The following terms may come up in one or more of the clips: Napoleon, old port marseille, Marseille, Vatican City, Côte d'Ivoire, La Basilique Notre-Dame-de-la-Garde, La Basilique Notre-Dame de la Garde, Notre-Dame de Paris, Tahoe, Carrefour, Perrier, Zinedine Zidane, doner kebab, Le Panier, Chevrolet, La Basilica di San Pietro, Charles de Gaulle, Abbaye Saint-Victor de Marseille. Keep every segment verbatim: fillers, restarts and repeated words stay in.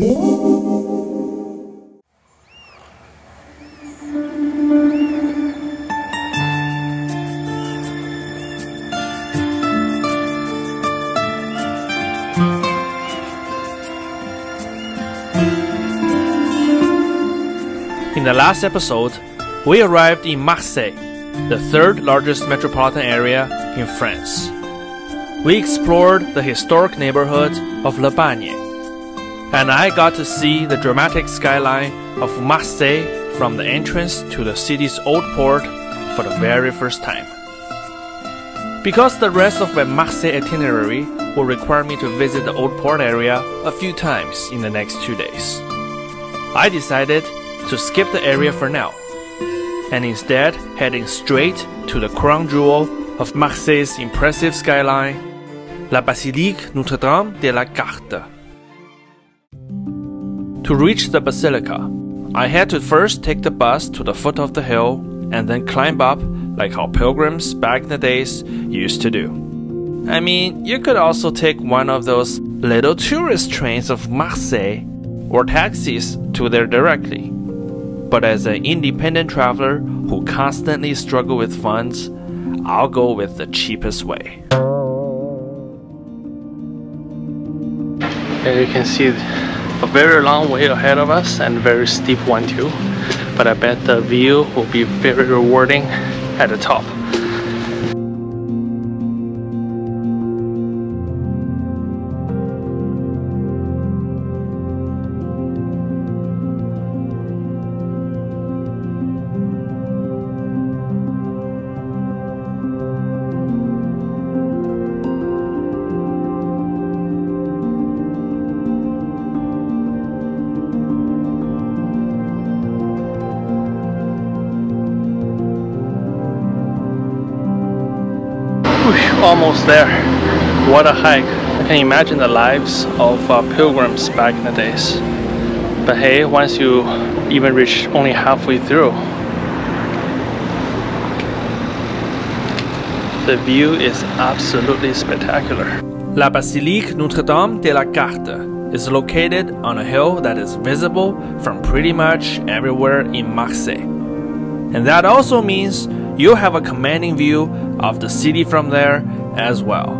In the last episode, we arrived in Marseille, the third largest metropolitan area in France. We explored the historic neighborhood of Le Panier, and I got to see the dramatic skyline of Marseille from the entrance to the city's old port for the very first time. Because the rest of my Marseille itinerary will require me to visit the old port area a few times in the next two days, I decided to skip the area for now, and instead heading straight to the crown jewel of Marseille's impressive skyline, La Basilique Notre-Dame de la Garde. To reach the Basilica, I had to first take the bus to the foot of the hill and then climb up like how pilgrims back in the days used to do. I mean, you could also take one of those little tourist trains of Marseille or taxis to there directly. But as an independent traveler who constantly struggles with funds, I'll go with the cheapest way. Here you can see a very long way ahead of us and very steep one too. But I bet the view will be very rewarding at the top. Almost there. What a hike. I can imagine the lives of uh, pilgrims back in the days. But hey, once you even reach only halfway through, the view is absolutely spectacular. La Basilique Notre-Dame de la Garde is located on a hill that is visible from pretty much everywhere in Marseille. And that also means you'll have a commanding view of the city from there as well.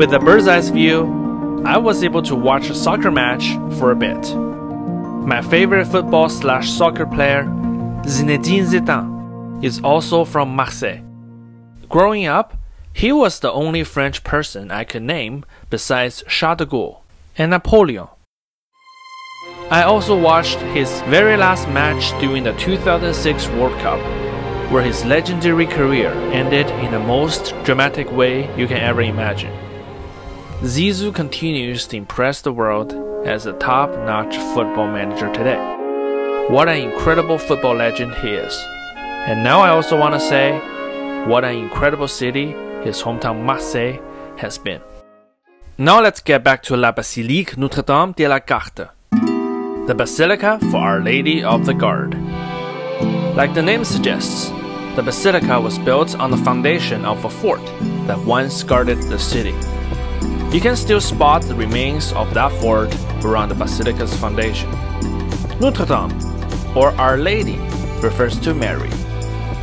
With a bird's eye view, I was able to watch a soccer match for a bit. My favorite football slash soccer player, Zinedine Zidane, is also from Marseille. Growing up, he was the only French person I could name besides Charles de Gaulle and Napoleon. I also watched his very last match during the two thousand six World Cup, where his legendary career ended in the most dramatic way you can ever imagine. Zizou continues to impress the world as a top-notch football manager today. What an incredible football legend he is. And now I also want to say, what an incredible city his hometown Marseille has been. Now let's get back to La Basilique Notre-Dame de la Garde. the Basilica for Our Lady of the Guard. Like the name suggests, the basilica was built on the foundation of a fort that once guarded the city. You can still spot the remains of that fort around the basilica's foundation. Notre-Dame, or Our Lady, refers to Mary,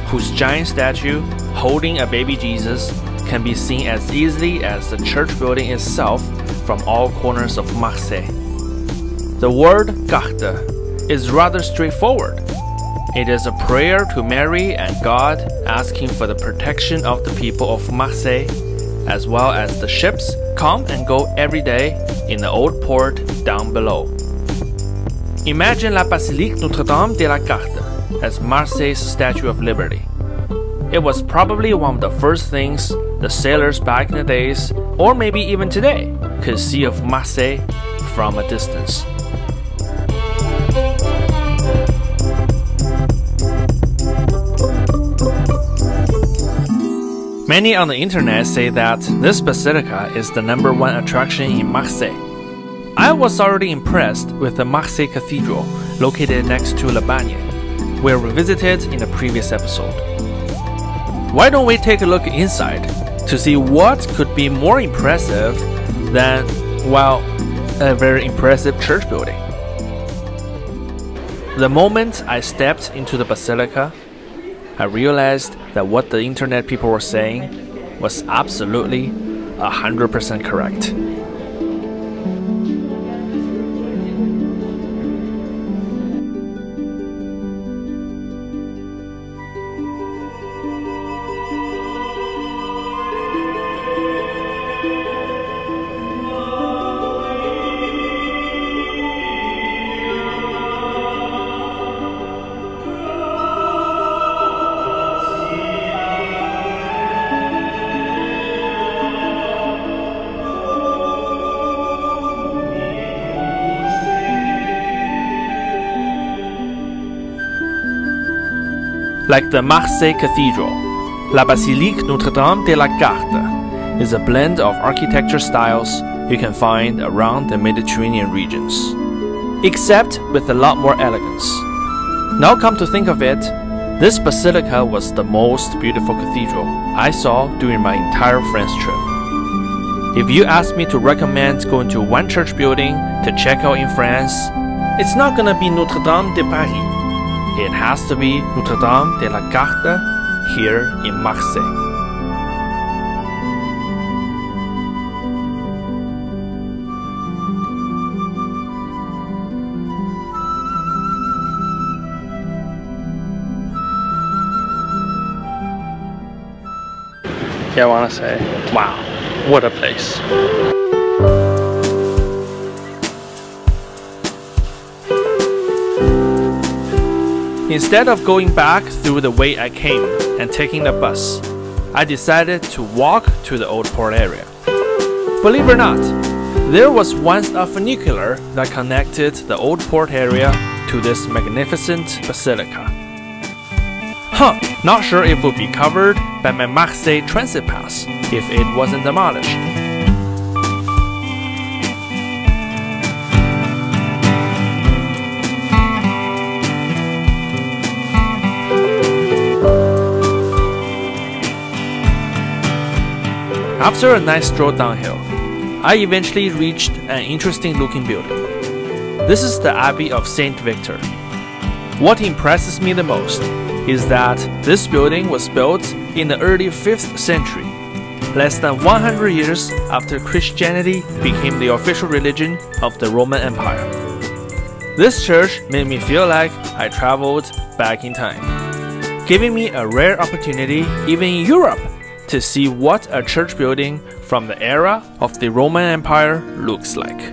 whose giant statue holding a baby Jesus can be seen as easily as the church building itself from all corners of Marseille. The word Garde is rather straightforward. It is a prayer to Mary and God, asking for the protection of the people of Marseille, as well as the ships come and go every day in the old port down below. Imagine La Basilique Notre-Dame de la Garde as Marseille's Statue of Liberty. It was probably one of the first things the sailors back in the days, or maybe even today, could see of Marseille from a distance. Many on the internet say that this basilica is the number one attraction in Marseille. I was already impressed with the Marseille Cathedral located next to Le Panier, where we visited in the previous episode. Why don't we take a look inside to see what could be more impressive than, well, a very impressive church building? The moment I stepped into the basilica, I realized that what the internet people were saying was absolutely one hundred percent correct. Like the Marseille Cathedral, La Basilique Notre-Dame de la Garde is a blend of architecture styles you can find around the Mediterranean regions, except with a lot more elegance. Now come to think of it, this basilica was the most beautiful cathedral I saw during my entire France trip. If you ask me to recommend going to one church building to check out in France, it's not gonna be Notre-Dame de Paris. It has to be Notre-Dame de la Garde here in Marseille. Yeah, I want to say, wow, what a place. Instead of going back through the way I came and taking the bus, I decided to walk to the old port area. Believe it or not, there was once a funicular that connected the old port area to this magnificent basilica. Huh, not sure if it would be covered by my Marseille transit pass if it wasn't demolished. After a nice stroll downhill, I eventually reached an interesting looking building. This is the Abbey of Saint Victor. What impresses me the most is that this building was built in the early fifth century, less than one hundred years after Christianity became the official religion of the Roman Empire. This church made me feel like I traveled back in time, giving me a rare opportunity even in Europe to see what a church building from the era of the Roman Empire looks like.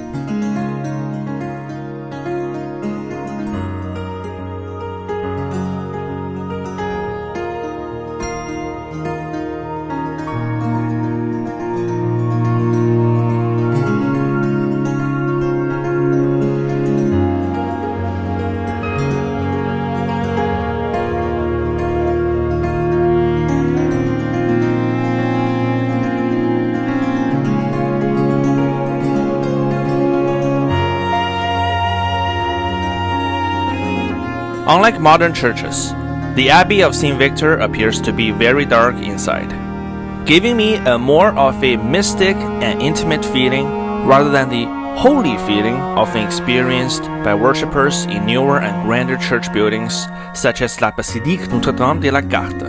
Unlike modern churches, the Abbey of Saint Victor appears to be very dark inside, giving me a more of a mystic and intimate feeling rather than the holy feeling often experienced by worshippers in newer and grander church buildings such as La Basilique Notre-Dame de la Garde,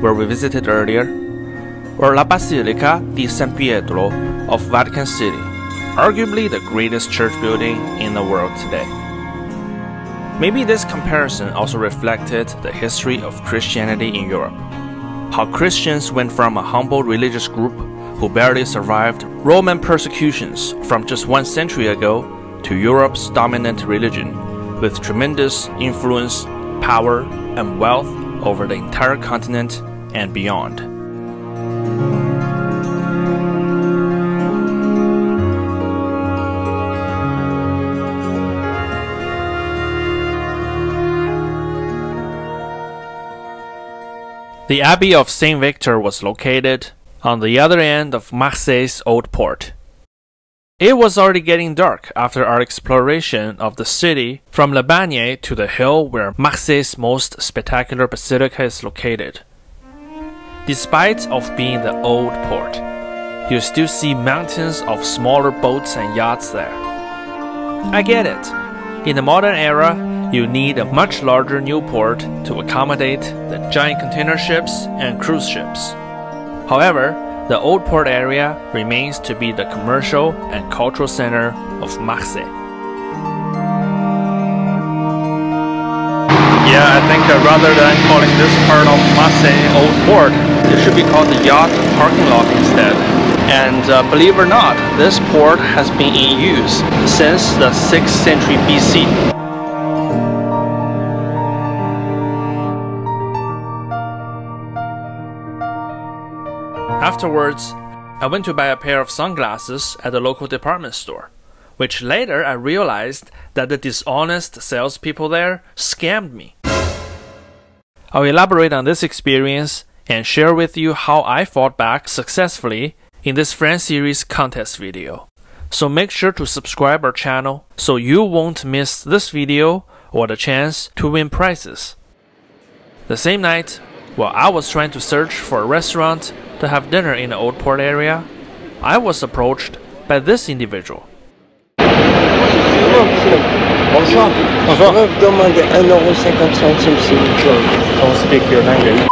where we visited earlier, or La Basilica di San Pietro of Vatican City, arguably the greatest church building in the world today. Maybe this comparison also reflected the history of Christianity in Europe. How Christians went from a humble religious group who barely survived Roman persecutions from just one century ago to Europe's dominant religion, with tremendous influence, power, and wealth over the entire continent and beyond. The Abbey of Saint Victor was located on the other end of Marseille's old port. It was already getting dark after our exploration of the city from Le Panier to the hill where Marseille's most spectacular basilica is located. Despite of being the old port, you still see mountains of smaller boats and yachts there. I get it. In the modern era, you need a much larger new port to accommodate the giant container ships and cruise ships. However, the old port area remains to be the commercial and cultural center of Marseille. Yeah, I think uh, rather than calling this part of Marseille Old Port, it should be called the yacht parking lot instead. And uh, believe it or not, this port has been in use since the sixth century B C. Afterwards, I went to buy a pair of sunglasses at the local department store, which later I realized that the dishonest salespeople there scammed me. I'll elaborate on this experience and share with you how I fought back successfully in this Friend Series contest video. So make sure to subscribe our channel so you won't miss this video or the chance to win prizes. The same night, while I was trying to search for a restaurant to have dinner in the Old Port area, I was approached by this individual. Bonjour. Bonjour. Don't speak your language.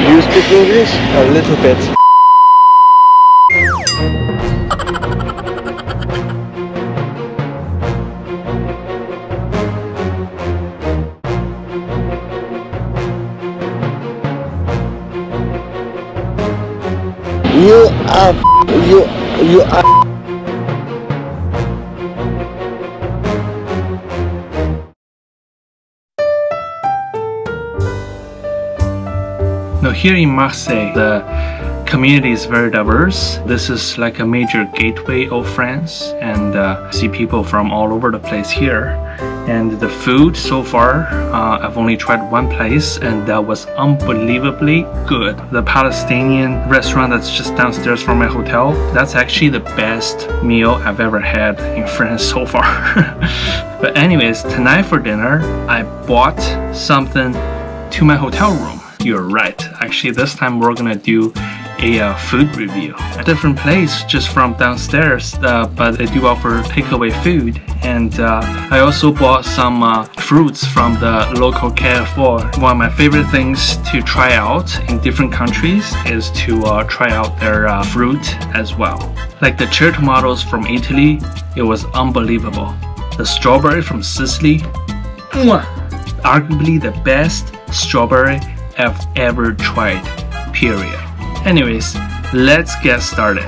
You speak English? A little bit. You are, you, you are. Now here in Marseille, the community is very diverse. This is like a major gateway of France, and uh, see people from all over the place here. And the food so far, uh, I've only tried one place, and that was unbelievably good. The Palestinian restaurant that's just downstairs from my hotel, that's actually the best meal I've ever had in France so far. But anyways, tonight for dinner, I bought something to my hotel room. You're right, actually this time we're gonna do a uh, food review. A different place just from downstairs, uh, but they do offer takeaway food. And uh, I also bought some uh, fruits from the local Carrefour. One of my favorite things to try out in different countries is to uh, try out their uh, fruit as well. Like the cherry tomatoes from Italy, it was unbelievable. The strawberry from Sicily, mwah, arguably the best strawberry I've ever tried, period. Anyways, let's get started.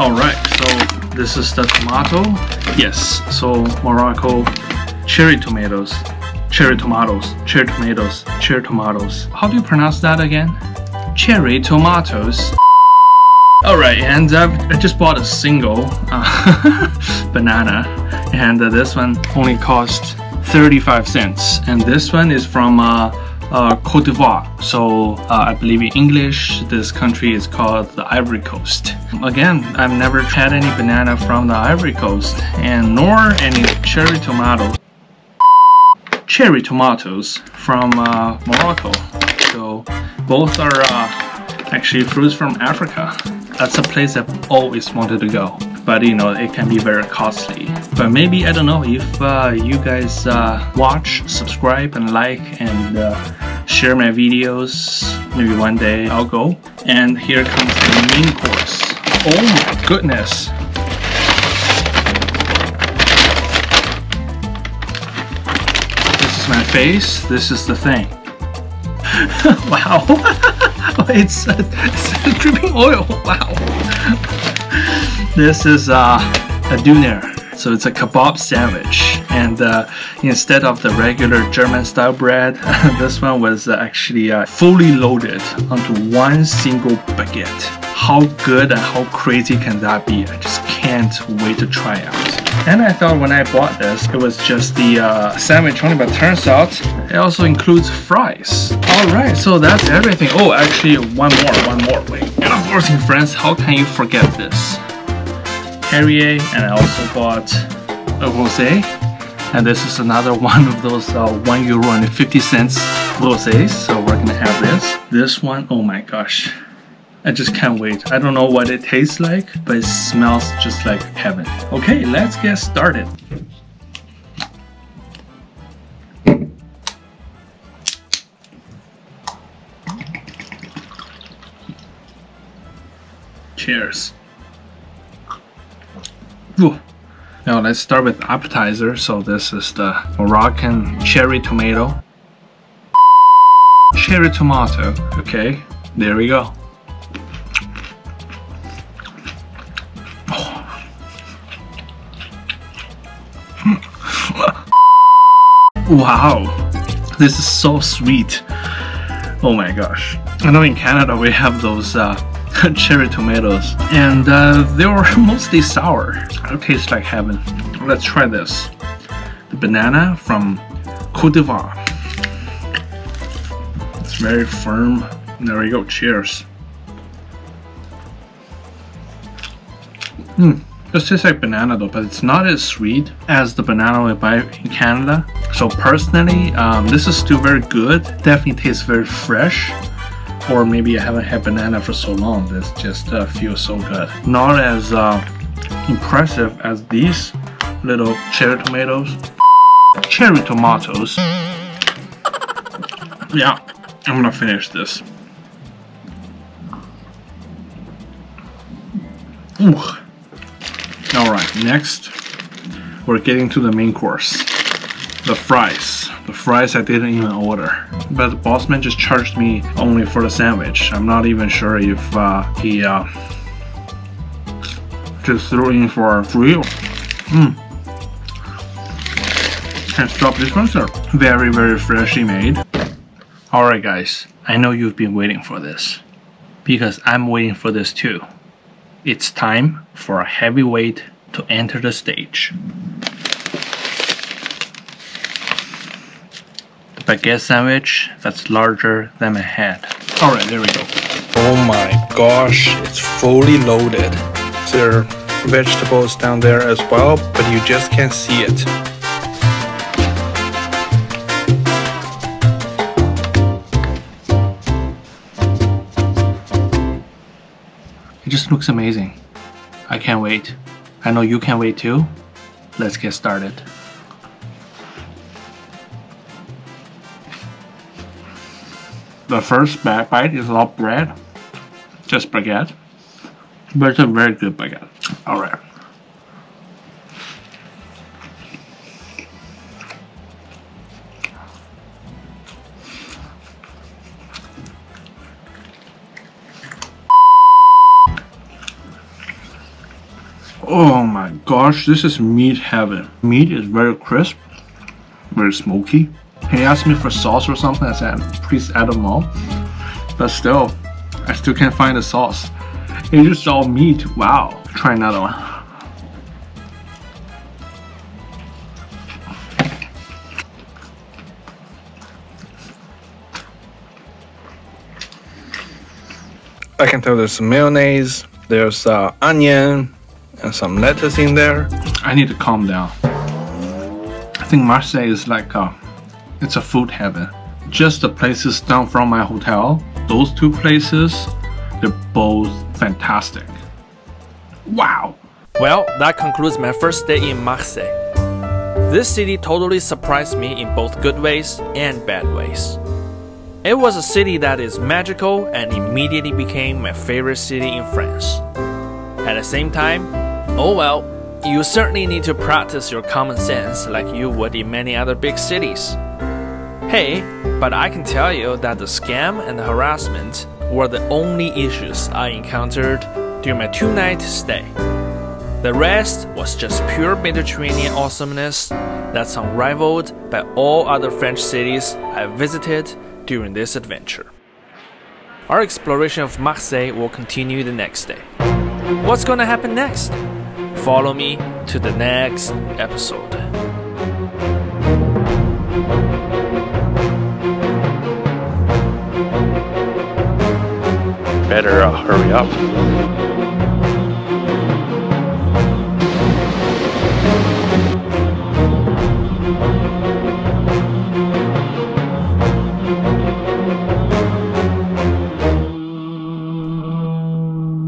Alright, so this is the tomato. Yes, so Morocco cherry tomatoes. Cherry tomatoes, cherry tomatoes, cherry tomatoes. How do you pronounce that again? Cherry tomatoes. Alright, and I've, I just bought a single uh, banana, and uh, this one only cost thirty-five cents, and this one is from uh, uh, Côte d'Ivoire. So uh, I believe in English, this country is called the Ivory Coast. Again, I've never had any banana from the Ivory Coast, and nor any cherry tomato, cherry tomatoes from uh, Morocco. So both are uh, actually fruits from Africa. That's a place I've always wanted to go, but you know, it can be very costly. But maybe, I don't know, if uh, you guys uh, watch, subscribe and like and uh, share my videos, maybe one day I'll go. And here comes the main course. Oh my goodness! This is my face, this is the thing. Wow! It's, it's dripping oil, wow! This is uh, a doner, so it's a kebab sandwich, and uh, instead of the regular German style bread, this one was actually uh, fully loaded onto one single baguette. How good and how crazy can that be? I just can't wait to try it out. And I thought when I bought this, it was just the uh, sandwich only, but turns out it also includes fries. Alright, so that's everything. Oh, actually one more, one more, wait. And of course, friends, how can you forget this? Perrier, and I also bought a rosé, and this is another one of those uh, one euro and fifty cents rosés, so we're gonna have this. This one, oh my gosh, I just can't wait. I don't know what it tastes like, but it smells just like heaven. Okay, let's get started. Cheers. Ooh. Now let's start with appetizer. So this is the Moroccan cherry tomato. Cherry tomato. Okay, there we go. Oh. Wow, this is so sweet. Oh my gosh. I know in Canada we have those uh, cherry tomatoes, and uh, they were mostly sour. It tastes like heaven. Let's try this. The banana from Côte d'Ivoire. It's very firm. There we go. Cheers. Hmm. This tastes like banana though, but it's not as sweet as the banana we buy in Canada. So personally, um, this is still very good. Definitely tastes very fresh. Or maybe I haven't had banana for so long. This just uh, feels so good. Not as uh, impressive as these little cherry tomatoes. Cherry tomatoes. Yeah, I'm gonna finish this. Ooh. All right, next we're getting to the main course. The fries. The fries I didn't even order. But the boss man just charged me only for the sandwich. I'm not even sure if uh, he uh, just threw in for free. Mm. Can't stop this one, sir. Very, very freshly made. Alright guys, I know you've been waiting for this. Because I'm waiting for this too. It's time for a heavyweight to enter the stage. Baguette sandwich that's larger than my head. All right, there we go. Oh my gosh, it's fully loaded. There are vegetables down there as well, but you just can't see it. It just looks amazing. I can't wait. I know you can't wait too. Let's get started. The first bite is not bread, just baguette, but it's a very good baguette. All right. Oh my gosh, this is meat heaven. Meat is very crisp, very smoky. He asked me for sauce or something, I said, please add them all. But still, I still can't find the sauce. It's just all meat, wow. Try another one. I can tell there's some mayonnaise, there's uh, onion, and some lettuce in there. I need to calm down. I think Marseille is like a, it's a food heaven. Just the places down from my hotel, those two places, they're both fantastic. Wow! Well, that concludes my first day in Marseille. This city totally surprised me in both good ways and bad ways. It was a city that is magical and immediately became my favorite city in France. At the same time, oh well, you certainly need to practice your common sense like you would in many other big cities. Hey, but I can tell you that the scam and the harassment were the only issues I encountered during my two-night stay. The rest was just pure Mediterranean awesomeness that's unrivaled by all other French cities I visited during this adventure. Our exploration of Marseille will continue the next day. What's gonna happen next? Follow me to the next episode. Better uh, hurry up.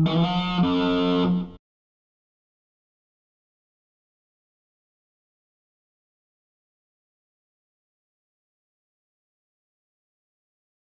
Thank you.